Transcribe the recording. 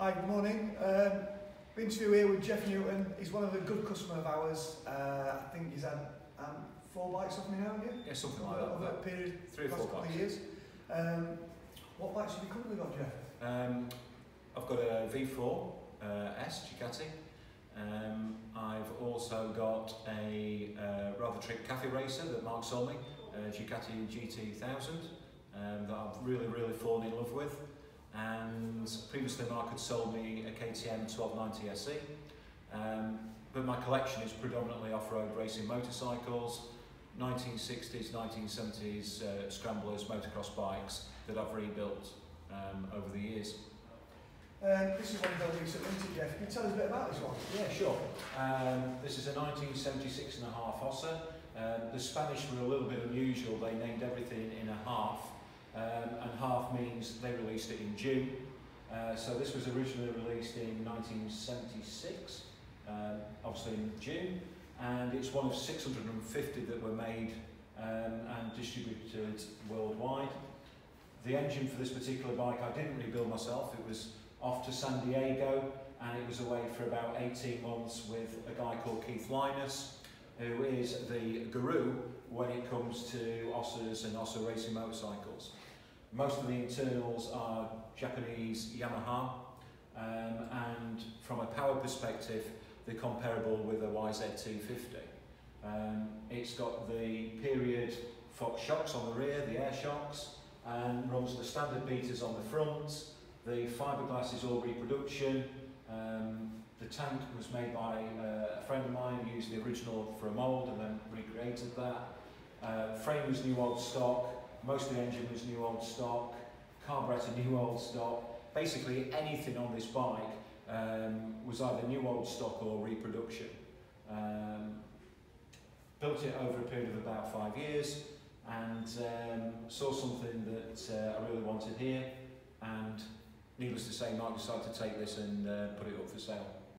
Hi, good morning. Been to here with Jeff Newton. He's one of the good customers of ours. I think he's had four bikes off me now, haven't you? Yeah, something like that. Over that period, three or four years. What bikes have you currently got, Jeff? I've got a V4 S Ducati. I've also got a rather trick cafe racer that Mark sold me, Ducati GT1000, that I'm really fallen in love with. And previously Mark had sold me a KTM 1290 SE, but my collection is predominantly off-road racing motorcycles, 1960s, 1970s scramblers, motocross bikes that I've rebuilt over the years. This is one of those recently, Jeff. Can you tell us a bit about this one? Yeah, sure. This is a 1976 and a half Hossa. The Spanish were a little bit unusual. They named everything in a half. And half means they released it in June. So this was originally released in 1976, obviously in June, and it's one of 650 that were made and distributed worldwide. The engine for this particular bike I didn't rebuild myself. It was off to San Diego and it was away for about 18 months with a guy called Keith Lynas, who is the guru when it comes to Ossas and Ossa racing motorcycles. Most of the internals are Japanese Yamaha, and from a power perspective, they're comparable with a YZ250. It's got the period Fox shocks on the rear, the air shocks, and runs the standard betas on the front. The fiberglass is all reproduction. The tank was made by a friend of mine who used the original for a mould and then recreated that. Frame was new old stock, most of the engine was new old stock, carburetor new old stock. Basically anything on this bike was either new old stock or reproduction. Built it over a period of about 5 years and saw something that I really wanted here, and needless to say, Mark decided to take this and put it up for sale.